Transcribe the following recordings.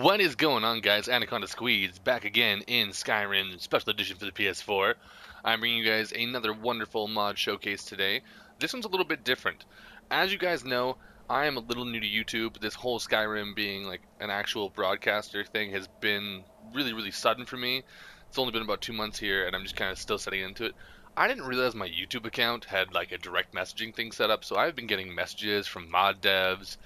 What is going on, guys? AnacondaSqueez back again in Skyrim Special Edition for the PS4. I'm bringing you guys another wonderful mod showcase today. This one's a little bit different. As you guys know, I am a little new to YouTube. This whole Skyrim being like an actual broadcaster thing has been really sudden for me. It's only been about 2 months here, and I'm just kind of still setting into it. I didn't realize my YouTube account had like a direct messaging thing set up, so I've been getting messages from mod devs,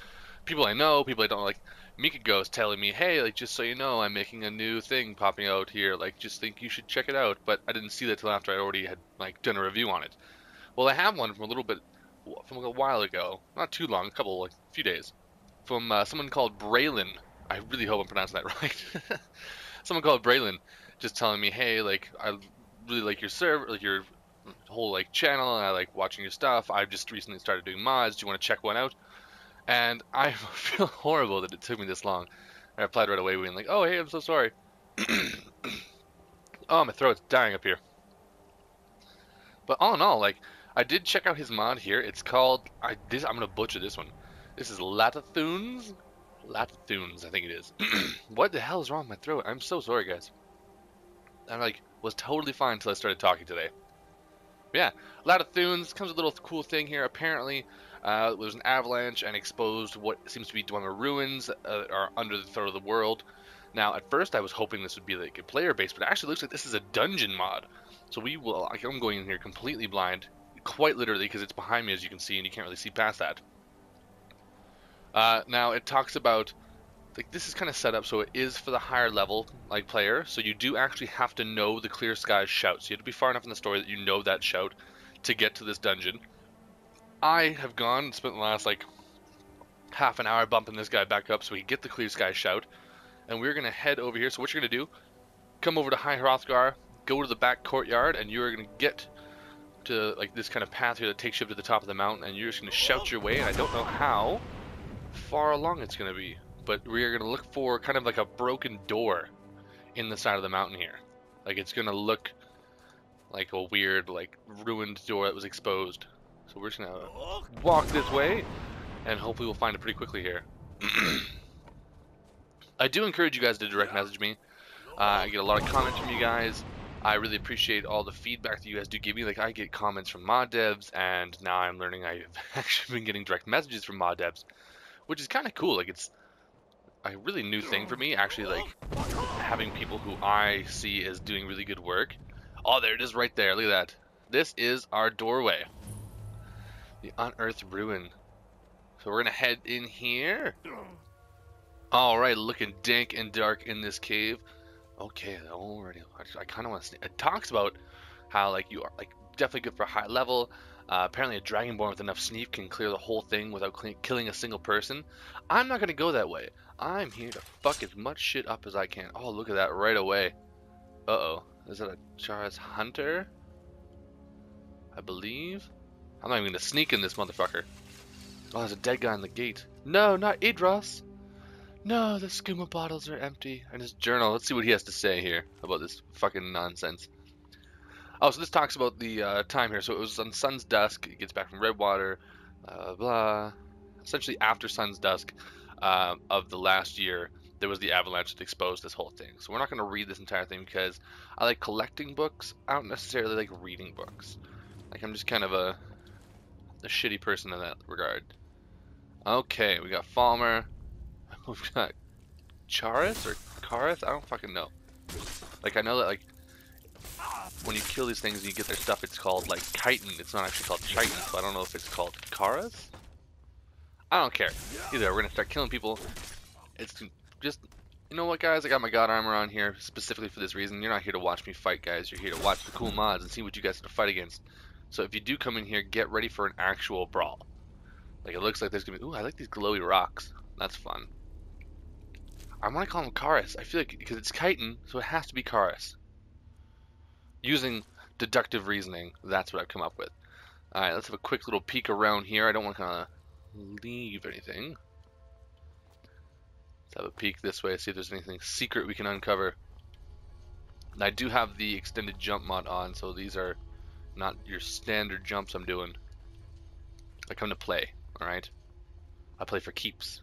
people I know, people I don't, like Mika Ghost telling me, hey, like, just so you know, I'm making a new thing popping out here, like, just think you should check it out. But I didn't see that till after I already had like done a review on it. Well, I have one from a while ago, not too long, a couple, like a few days, from someone called Braylon. I really hope I'm pronouncing that right. Someone called Braylon, just telling me, hey, like, I really like your server, like your whole like channel, and I like watching your stuff. I've just recently started doing mods. Do you want to check one out? And I feel horrible that it took me this long. I replied right away, being like, oh, hey, I'm so sorry. Oh, my throat's dying up here. But all in all, like, I did check out his mod here. It's called, I'm going to butcher this one. This is Lattathunz? Lattathunz, I think it is. What the hell is wrong with my throat? I'm so sorry, guys. I'm like, was totally fine until I started talking today. But yeah, Lattathunz comes with a little cool thing here. Apparently, there's an avalanche and exposed what seems to be Dwemer ruins are under the Throat of the World. Now, at first, I was hoping this would be like a player base, but it actually looks like this is a dungeon mod. So we will. Like, I'm going in here completely blind, quite literally, because it's behind me, as you can see, and you can't really see past that. Now, it talks about, like, this is kind of set up so it is for the higher level like player, so you do actually have to know the Clear-skies shout. So you have to be far enough in the story that you know that shout to get to this dungeon. I have gone and spent the last like half an hour bumping this guy back up so we can get the Clear-skies shout, and we're gonna head over here. So what you're gonna do, come over to High Hrothgar, go to the back courtyard, and you're gonna get to like this kind of path here that takes you up to the top of the mountain, and you're just gonna shout your way. And I don't know how far along it's gonna be, but we are going to look for kind of like a broken door in the side of the mountain here. Like, it's going to look like a weird, like, ruined door that was exposed. So we're just going to walk this way, and hopefully we'll find it pretty quickly here. I do encourage you guys to direct message me. I get a lot of comments from you guys. I really appreciate all the feedback that you guys do give me. Like, I get comments from mod devs, and now I'm learning I've actually been getting direct messages from mod devs, which is kind of cool. Like, it's a really new thing for me, actually, like, having people who I see as doing really good work. Oh, there it is right there. Look at that. This is our doorway. The Unearthed Ruin. So we're going to head in here. All right, looking dank and dark in this cave. Okay, already. I kind of want to... It talks about how, like, you are, like, definitely good for high level. Apparently a dragonborn with enough sneak can clear the whole thing without killing a single person. I'm not going to go that way. I'm here to fuck as much shit up as I can. Oh, look at that right away. Uh-oh. Is that a Charis Hunter? I believe. I'm not even going to sneak in this motherfucker. Oh, there's a dead guy in the gate. No, not Idros. No, the skooma bottles are empty. And his journal. Let's see what he has to say here about this fucking nonsense. Oh, so this talks about the time here. So it was on Sun's Dusk. It gets back from Redwater. Blah. Essentially, after Sun's Dusk of the last year, there was the avalanche that exposed this whole thing. So we're not going to read this entire thing because I like collecting books. I don't necessarily like reading books. Like, I'm just kind of a shitty person in that regard. Okay, we got Falmer. We've got Charis or Kareth. I don't fucking know. Like, I know that, like, when you kill these things and you get their stuff, it's called, like, chitin. It's not actually called chitin, so I don't know if it's called Charis. I don't care. Either we're gonna start killing people. It's just, you know what, guys? I got my god armor on here specifically for this reason. You're not here to watch me fight, guys. You're here to watch the cool mods and see what you guys have to fight against. So if you do come in here, get ready for an actual brawl. Like, it looks like there's gonna be... Ooh, I like these glowy rocks. That's fun. I want to call him Charis. I feel like, because it's chitin, so it has to be Charis. Using deductive reasoning, that's what I've come up with. Alright, let's have a quick little peek around here. I don't want to kind of leave anything. Let's have a peek this way, see if there's anything secret we can uncover. And I do have the extended jump mod on, so these are not your standard jumps I'm doing. I come to play, alright? I play for keeps.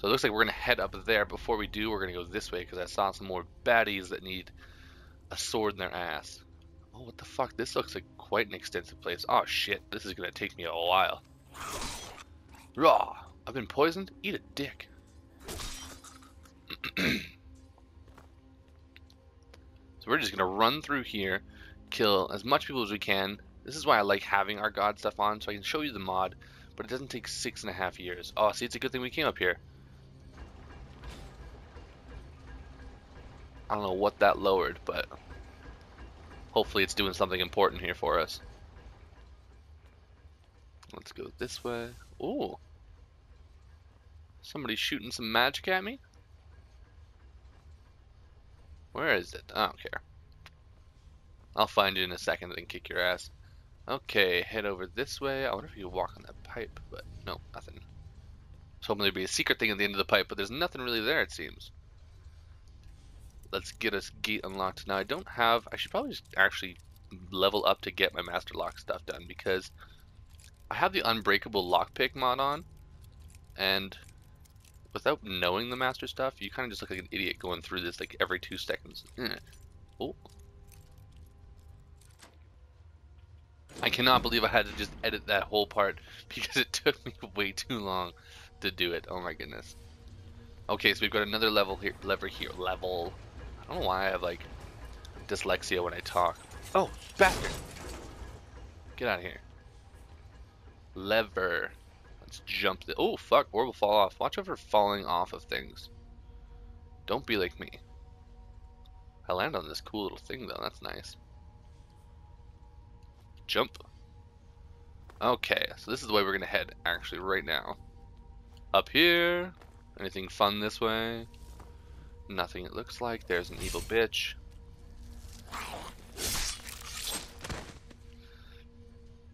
So it looks like we're going to head up there. Before we do, we're going to go this way because I saw some more baddies that need a sword in their ass. Oh, what the fuck? This looks like quite an extensive place. Oh, shit. This is going to take me a while. Raw. I've been poisoned? Eat a dick. So we're just going to run through here, kill as much people as we can. This is why I like having our god stuff on, so I can show you the mod, but it doesn't take 6.5 years. Oh, see, it's a good thing we came up here. I don't know what that lowered, but hopefully it's doing something important here for us. Let's go this way. Ooh. Somebody shooting some magic at me? Where is it? I don't care. I'll find you in a second and kick your ass. Okay, head over this way. I wonder if you can walk on that pipe, but no, nothing. I was hoping there'd be a secret thing at the end of the pipe, but there's nothing really there, it seems. Let's get us gate unlocked. Now, I don't have... I should probably just actually level up to get my master lock stuff done, because I have the unbreakable lockpick mod on, and without knowing the master stuff, you kind of just look like an idiot going through this like every 2 seconds. Oh. I cannot believe I had to just edit that whole part because it took me way too long to do it. Oh my goodness. Okay, so we've got another level here. Level. I don't know why I have like dyslexia when I talk. Oh, bastard. Get out of here. Lever. Let's jump the... Oh, fuck. Orb will fall off. Watch out for falling off of things. Don't be like me. I land on this cool little thing, though. That's nice. Jump. Okay, so this is the way we're going to head, actually, right now. Up here. Anything fun this way? Nothing, it looks like. There's an evil bitch.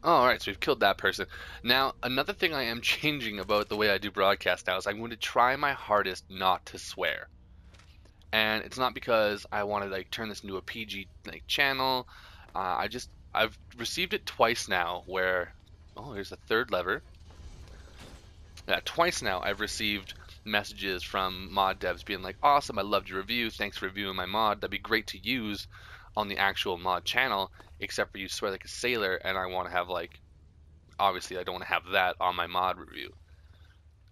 Alright, so we've killed that person. Now, another thing I am changing about the way I do broadcast now is I'm going to try my hardest not to swear. And it's not because I want to like turn this into a PG like channel. I've received it twice now where... Oh, here's a third lever. Yeah, twice now I've received messages from mod devs being like, awesome, I loved your review. Thanks for reviewing my mod. That'd be great to use on the actual mod channel, except for you swear like a sailor, and I want to have like, obviously I don't want to have that on my mod review.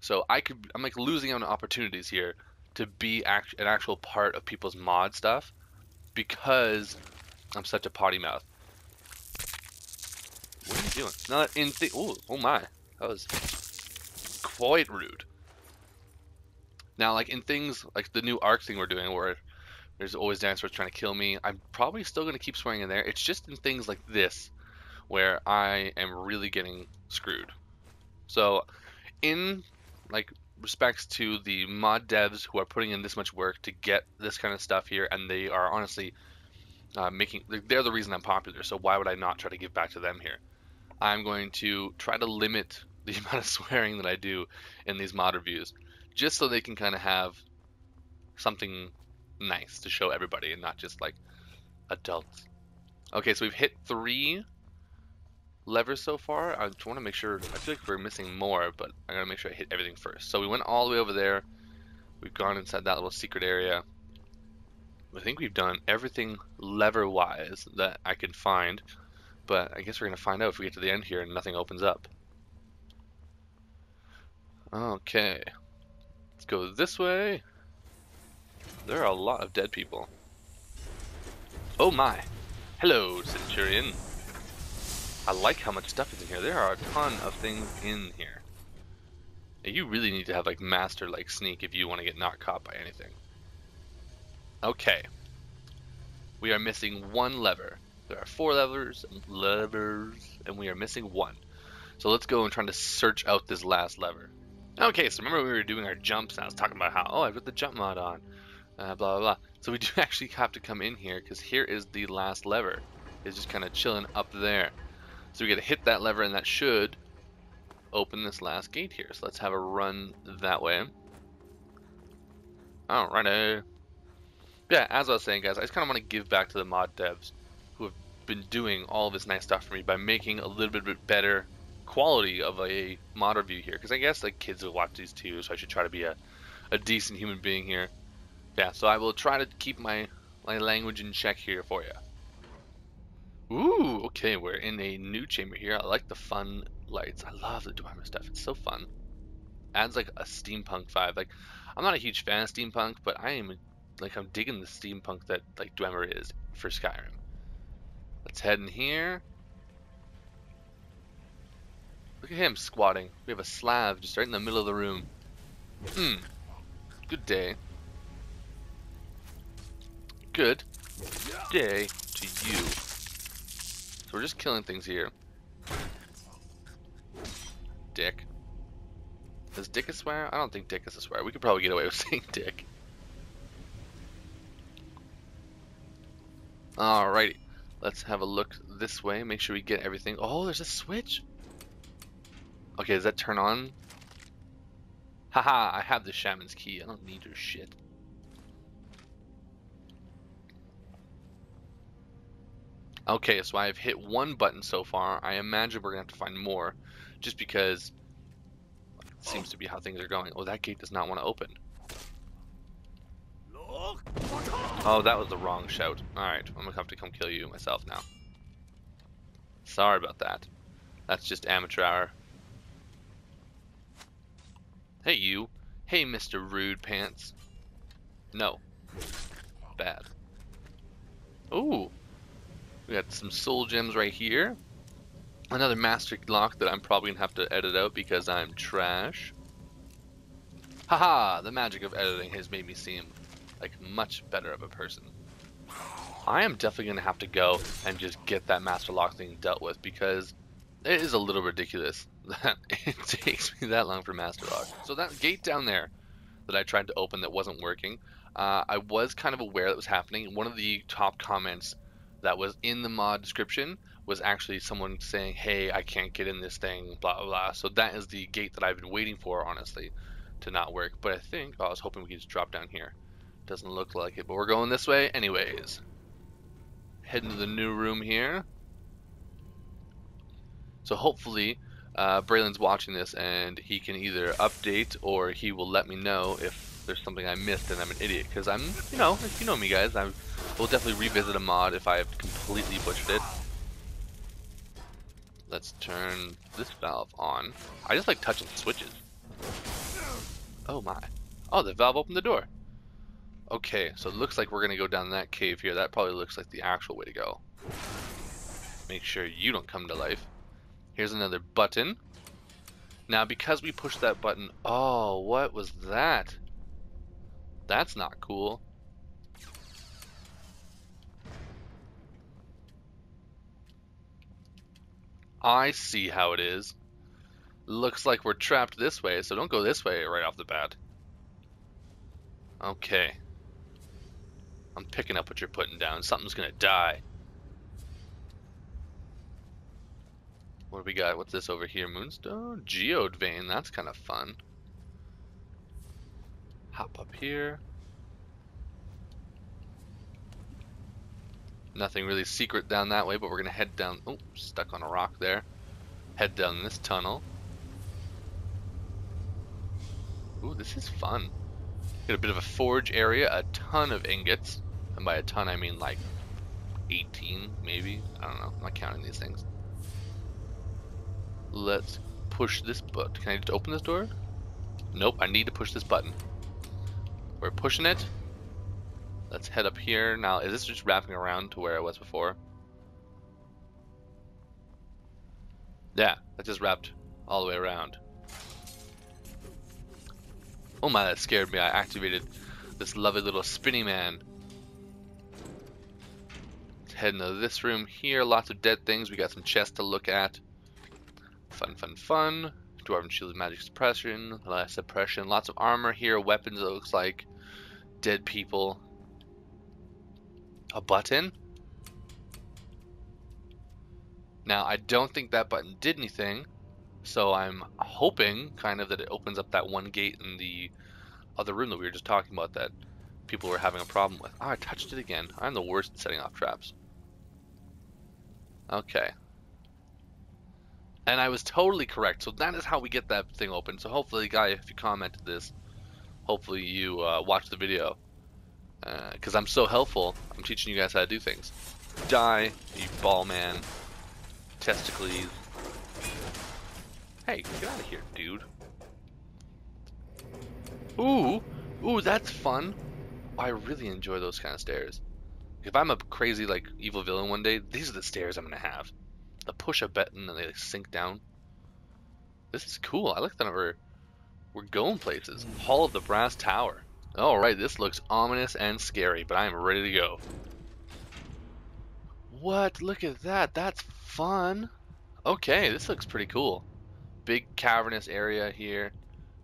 So I'm like losing out on opportunities here to be an actual part of people's mod stuff because I'm such a potty mouth. What are you doing? Not in thing. Oh my, that was quite rude. Now like in things like the new arc thing we're doing where there's always dinosaurs trying to kill me. I'm probably still going to keep swearing in there. It's just in things like this where I am really getting screwed. So in like respects to the mod devs who are putting in this much work to get this kind of stuff here, and they are honestly they're the reason I'm popular. So why would I not try to give back to them here? I'm going to try to limit the amount of swearing that I do in these mod reviews just so they can kind of have something nice to show everybody and not just like adults. Okay, so we've hit 3 levers so far. I just want to make sure, I feel like we're missing more, but I gotta make sure I hit everything first. So we went all the way over there. We've gone inside that little secret area. I think we've done everything lever wise that I could find, but I guess we're gonna find out if we get to the end here and nothing opens up. Okay, let's go this way. There are a lot of dead people. Oh my! Hello, Centurion. I like how much stuff is in here. There are a ton of things in here. You really need to have like master like sneak if you want to get not caught by anything. Okay. We are missing one lever. There are 4 levers, and we are missing one. So let's go and try to search out this last lever. Okay, so remember we were doing our jumps, and I was talking about how, oh, I put the jump mod on. Blah blah blah. So we do actually have to come in here because here is the last lever. It's just kind of chilling up there. So we gotta hit that lever and that should open this last gate here. So let's have a run that way. Alrighty. Yeah, as I was saying, guys, I just kind of want to give back to the mod devs who have been doing all this nice stuff for me by making a little bit better quality of a mod review here. Because I guess like kids will watch these too, so I should try to be a a decent human being here. Yeah, so I will try to keep my language in check here for you. Ooh, okay, we're in a new chamber here. I like the fun lights. I love the Dwemer stuff. It's so fun. Adds like a steampunk vibe. Like, I'm not a huge fan of steampunk, but I am, like, I'm digging the steampunk that like Dwemer is for Skyrim. Let's head in here. Look at him squatting. We have a Slav just right in the middle of the room. Hmm. Good day. Good day to you. So we're just killing things here. Dick. Is dick a swear? I don't think dick is a swear. We could probably get away with saying dick. Alrighty. Let's have a look this way. Make sure we get everything. Oh, there's a switch. Okay, does that turn on? Haha, I have the shaman's key. I don't need your shit. Okay, so I've hit one button so far. I imagine we're going to have to find more, just because it seems to be how things are going. Oh, that gate does not want to open. Oh, that was the wrong shout. Alright, I'm going to have to come kill you myself now. Sorry about that. That's just amateur hour. Hey, you. Hey, Mr. Rude Pants. No. Bad. Ooh. We got some soul gems right here. Another master lock that I'm probably going to have to edit out because I'm trash. Haha, the magic of editing has made me seem like much better of a person. I am definitely going to have to go and just get that master lock thing dealt with, because it is a little ridiculous that it takes me that long for master lock. So that gate down there that I tried to open that wasn't working, I was kind of aware that was happening. One of the top comments that was in the mod description was actually someone saying, hey, I can't get in this thing, blah, blah, blah. So that is the gate that I've been waiting for, honestly, to not work. But I think, oh, I was hoping we could just drop down here. Doesn't look like it, but we're going this way anyways. Heading to the new room here. So hopefully Braylon's watching this and he can either update or he will let me know if there's something I missed and I'm an idiot. Because I'm, you know, if you know me guys, I will definitely revisit a mod if I have completely butchered it. Let's turn this valve on. I just like touching the switches. Oh my. Oh, the valve opened the door. Okay, so it looks like we're going to go down that cave here. That probably looks like the actual way to go. Make sure you don't come to life. Here's another button. Now, because we pushed that button... Oh, what was that? That's not cool. I see how it is. Looks like we're trapped this way, so don't go this way right off the bat. Okay. I'm picking up what you're putting down. Something's gonna die. What do we got? What's this over here? Moonstone? Geode vein. That's kind of fun. Hop up here. Nothing really secret down that way, but we're gonna head down. Oh, stuck on a rock there. Head down this tunnel. Ooh, this is fun. Get a bit of a forge area, a ton of ingots. And by a ton, I mean like 18, maybe. I don't know. I'm not counting these things. Let's push this button. Can I just open this door? Nope, I need to push this button. We're pushing it. Let's head up here. Now, is this just wrapping around to where I was before? Yeah, that just wrapped all the way around. Oh my, that scared me. I activated this lovely little spinny man. Let's head into this room here. Lots of dead things. We got some chests to look at. Fun, fun, fun. Dwarven shield, magic suppression, less suppression. Lots of armor here. Weapons, it looks like. Dead people. A button? Now, I don't think that button did anything. So I'm hoping, kind of, that it opens up that one gate in the other room that we were just talking about that people were having a problem with. Oh, I touched it again. I'm the worst at setting off traps. Okay. And I was totally correct. So that is how we get that thing open. So hopefully, guy, if you commented this, hopefully you watch the video, because I'm so helpful. I'm teaching you guys how to do things. Die, you ball man. Testicles. Hey, get out of here, dude. Ooh, ooh, that's fun. I really enjoy those kind of stairs. If I'm a crazy, like, evil villain one day, these are the stairs I'm gonna have. The push a button and they like, sink down. This is cool. I like that we're going places. Hall of the Brass Tower. Alright, this looks ominous and scary, but I am ready to go. What? Look at that. That's fun. Okay, this looks pretty cool. Big cavernous area here.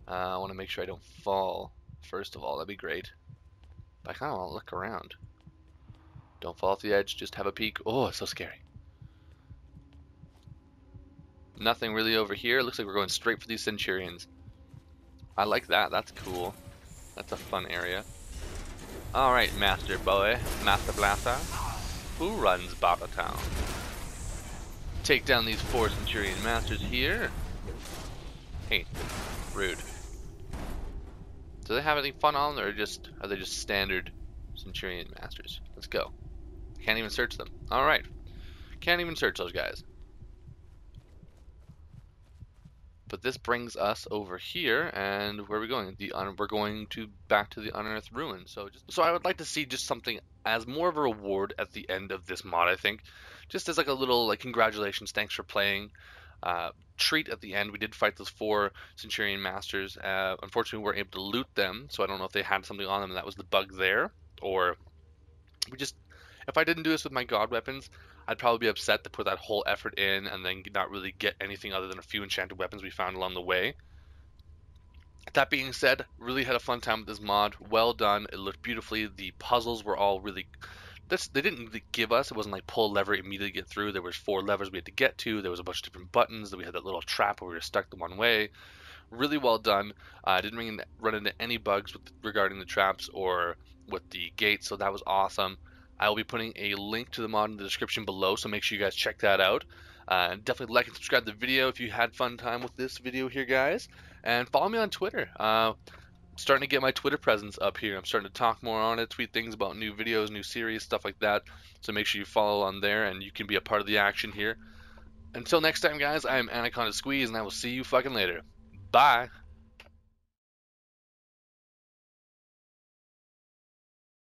I want to make sure I don't fall, first of all. That'd be great. But I kind of want to look around. Don't fall off the edge, just have a peek. Oh, it's so scary. Nothing really over here. Looks like we're going straight for these Centurions. I like that. That's cool. That's a fun area. Alright, Master Boy. Master Blaster. Who runs Battletown? Take down these four Centurion Masters here. Hey, rude. Do they have anything fun on, or just are they just standard Centurion Masters? Let's go. Can't even search them. Alright. Can't even search those guys. But this brings us over here, and where are we going? We're going to back to the Unearthed Ruin. So I would like to see just something as more of a reward at the end of this mod, I think. Just as like a little, like, congratulations, thanks for playing. Treat at the end. We did fight those four Centurion Masters. Unfortunately, we weren't able to loot them, so I don't know if they had something on them and that was the bug there. Or we just... If I didn't do this with my god weapons, I'd probably be upset to put that whole effort in and then not really get anything other than a few enchanted weapons we found along the way. That being said, really had a fun time with this mod. Well done. It looked beautifully. The puzzles were all really... They didn't really give us. It wasn't like pull lever, immediately get through. There was four levers we had to get to. There was a bunch of different buttons. Then we had that little trap where we were stuck the one way. Really well done. I didn't run into any bugs regarding the traps or with the gates, so that was awesome. I will be putting a link to the mod in the description below, so make sure you guys check that out. Definitely like and subscribe to the video if you had fun time with this video here, guys. And follow me on Twitter. I'm starting to get my Twitter presence up here. I'm starting to talk more on it, tweet things about new videos, new series, stuff like that. So make sure you follow on there, and you can be a part of the action here. Until next time, guys, I am AnacondaSqueez, and I will see you fucking later. Bye!